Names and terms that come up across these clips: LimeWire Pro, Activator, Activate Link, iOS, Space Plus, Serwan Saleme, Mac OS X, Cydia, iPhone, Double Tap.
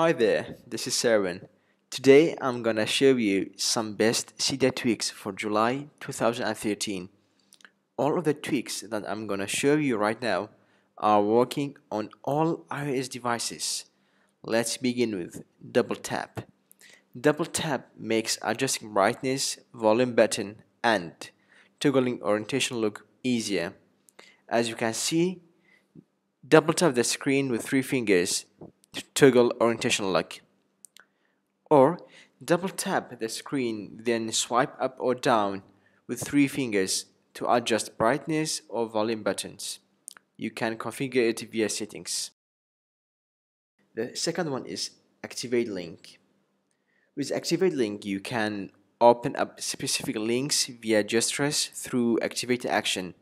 Hi there, this is Serwan. Today I'm gonna show you some best Cydia tweaks for July 2013. All of the tweaks that I'm gonna show you right now are working on all iOS devices. Let's begin with Double Tap. Double Tap makes adjusting brightness, volume button and toggling orientation look easier. As you can see, double tap the screen with three fingers to toggle orientation lock, or double tap the screen then swipe up or down with three fingers to adjust brightness or volume buttons. You can configure it via settings. The second one is Activate Link. With Activate Link you can open up specific links via gestures through Activator action.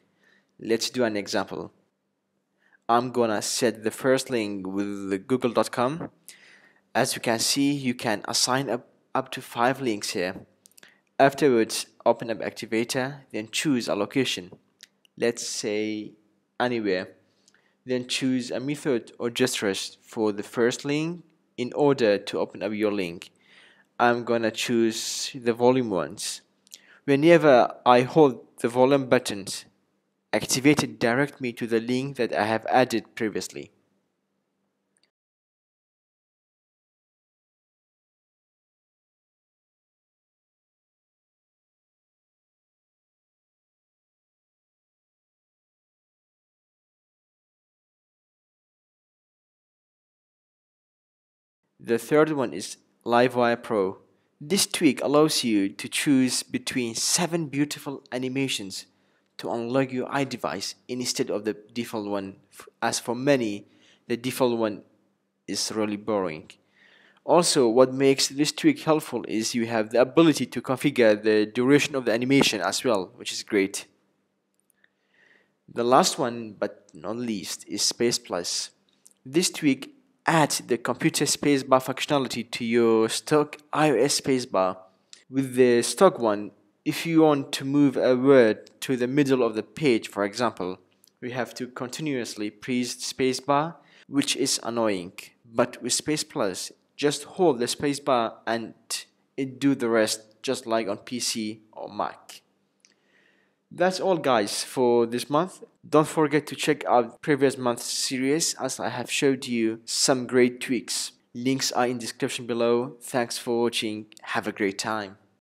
Let's do an example. I'm gonna set the first link with google.com. As you can see, you can assign up to 5 links here. Afterwards, open up Activator, then choose a location. Let's say anywhere. Then choose a method or gestures for the first link in order to open up your link. I'm gonna choose the volume ones. Whenever I hold the volume buttons, Activator directs me to the link that I have added previously. The third one is LimeWire Pro. This tweak allows you to choose between 7 beautiful animations to unlock your iDevice instead of the default one. As for many, the default one is really boring. Also, what makes this tweak helpful is you have the ability to configure the duration of the animation as well, which is great. The last one, but not least, is Space Plus. This tweak adds the computer spacebar functionality to your stock iOS spacebar. With the stock one, if you want to move a word to the middle of the page, for example, we have to continuously press spacebar, which is annoying. But with Space Plus, just hold the spacebar and it do the rest, just like on PC or Mac. That's all guys for this month. Don't forget to check out previous month's series as I have showed you some great tweaks. Links are in description below. Thanks for watching. Have a great time.